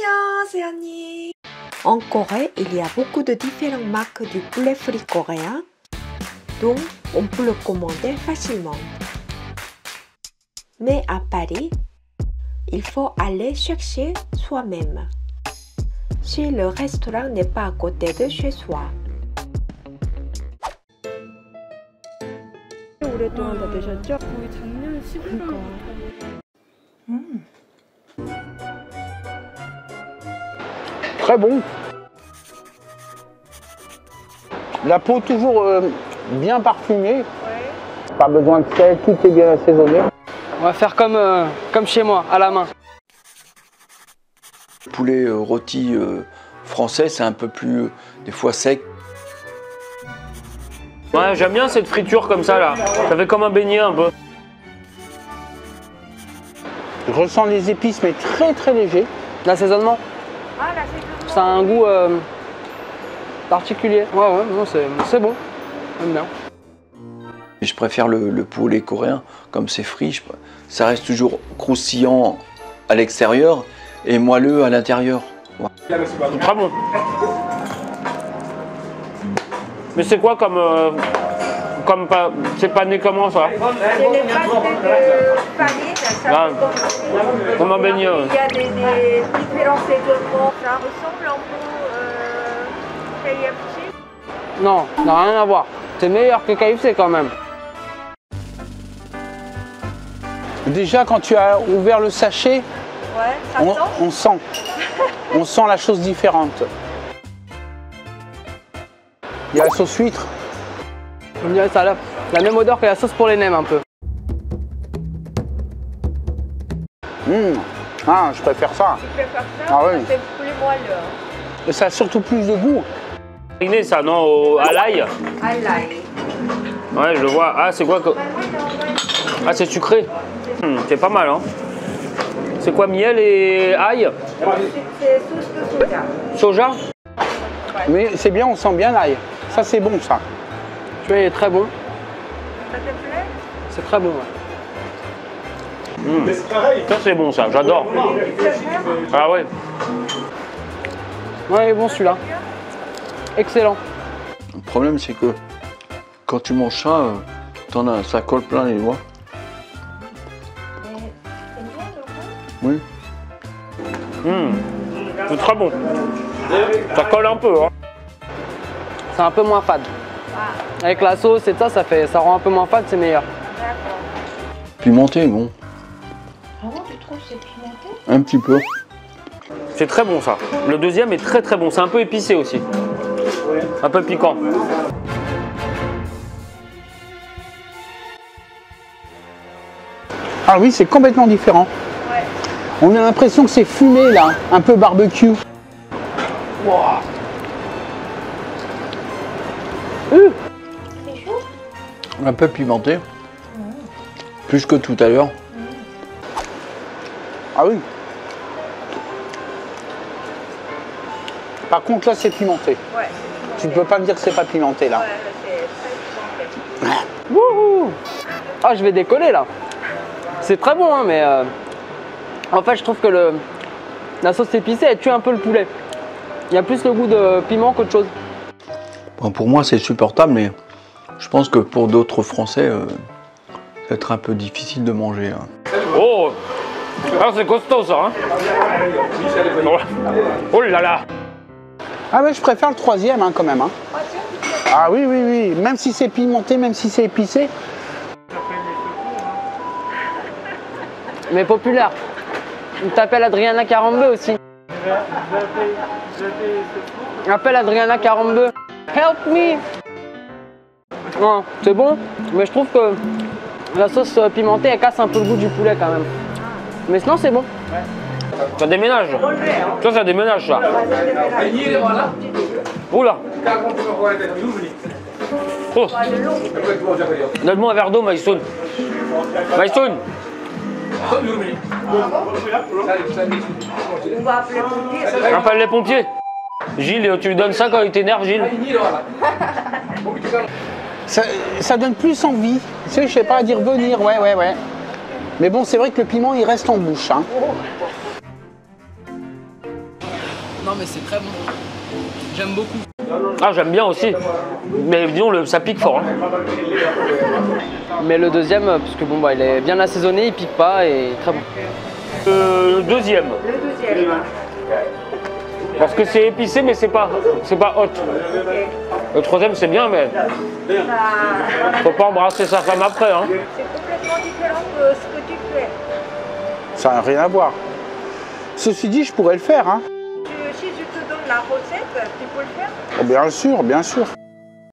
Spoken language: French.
안녕하세요. En Corée, il y a beaucoup de différentes marques du poulet frit coréen, donc on peut le commander facilement. Mais à Paris, il faut aller chercher soi-même, si le restaurant n'est pas à côté de chez soi. 오랫동안 드셨죠? 거의 작년 11월부터. Très bon. La peau toujours bien parfumée. Ouais. Pas besoin de sel, tout est bien assaisonné. On va faire comme chez moi, à la main. Le poulet rôti français, c'est un peu plus des fois sec. Ouais, j'aime bien cette friture comme ça là. Ça fait comme un beignet un peu. Je ressens les épices mais très léger. L'assaisonnement, ça a un goût particulier. Ouais, c'est bon. J'aime bien. Je préfère le poulet coréen, comme c'est frit, ça reste toujours croustillant à l'extérieur et moelleux à l'intérieur. Ouais. C'est très bon. Mais c'est quoi c'est pané comment ça? C'est des pâtes de farine, ça comme un beignet. Il y a des différents éléments, ça ressemble un peu KFC. Non, ça n'a rien à voir. C'est meilleur que KFC quand même. Déjà quand tu as ouvert le sachet, on sent la chose différente. Il y a la sauce huître. On dirait ça a la même odeur que la sauce pour les nems un peu. Ah, je préfère ça. Tu préfères ça? Ah oui. C'est plus moelleux. Et ça a surtout plus de goût. Mariné ça, non? À l'ail. À l'ail. Ouais, je le vois. Ah, c'est quoi que... Ah, c'est sucré. C'est pas mal, hein. C'est quoi, miel et ail? C'est sauce de soja. Soja? Mais c'est bien, on sent bien l'ail. Ça, c'est bon, ça. Tu vois, il est très beau. Ça te plaît? C'est très beau, ouais. Ça, c'est bon, ça. J'adore. Ah ouais. Ouais, il est bon, celui-là. Excellent. Le problème, c'est que quand tu manges ça, ça colle plein les doigts. Oui. C'est très bon. Ça colle un peu, hein. C'est un peu moins fade. Avec la sauce et ça, ça rend un peu moins fade, c'est meilleur. Pimenté, bon. Vraiment, tu trouves que c'est pimenté? Un petit peu. C'est très bon ça. Le deuxième est très bon. C'est un peu épicé aussi. Un peu piquant. Ah oui, c'est complètement différent. Ouais. On a l'impression que c'est fumé là, un peu barbecue. Wow. C'est chaud. Un peu pimenté. Plus que tout à l'heure. Ah oui. Par contre là c'est pimenté. Ouais, tu ne peux pas me dire que c'est pas pimenté là. Ouais, c'est très pimenté. Wouhou. Ah, je vais décoller là. C'est très bon hein, mais en fait je trouve que la sauce épicée elle tue un peu le poulet. Il y a plus le goût de piment qu'autre chose. Bon, pour moi, c'est supportable, mais je pense que pour d'autres Français, ça va être un peu difficile de manger. Hein. Oh, ah, c'est costaud ça. Hein. Oh là là. Ah mais je préfère le troisième hein, quand même. Hein. Ah oui. Même si c'est pimenté, même si c'est épicé. Mais populaire. On t'appelle Adriana 42 aussi. Appelle Adriana 42. Help me. Non, c'est bon, mais je trouve que la sauce pimentée elle casse un peu le goût du poulet quand même. Mais sinon c'est bon. Ça déménage. Ça, ça déménage ça. Oula. Oh. Donne-moi un verre d'eau, Maïsoun. Maïsoun. On va appeler les pompiers. On appelle les pompiers. Gilles, tu lui donnes ça quand il t'énerve, Gilles. Ça donne plus envie. Tu sais, je sais pas, à dire venir, ouais. Mais bon, c'est vrai que le piment, il reste en bouche. Hein. Non mais c'est très bon. J'aime beaucoup. Ah, j'aime bien aussi. Mais disons, ça pique fort. Hein. Mais le deuxième, parce que bon, bah, il est bien assaisonné, il pique pas et très bon. Le deuxième. Le deuxième. Parce que c'est épicé, mais c'est pas hot. Le troisième, c'est bien, mais faut pas embrasser sa femme après. Hein. C'est complètement différent de ce que tu fais. Ça n'a rien à voir. Ceci dit, je pourrais le faire. Hein. Si je te donne la recette, tu peux le faire ? Bien sûr, bien sûr.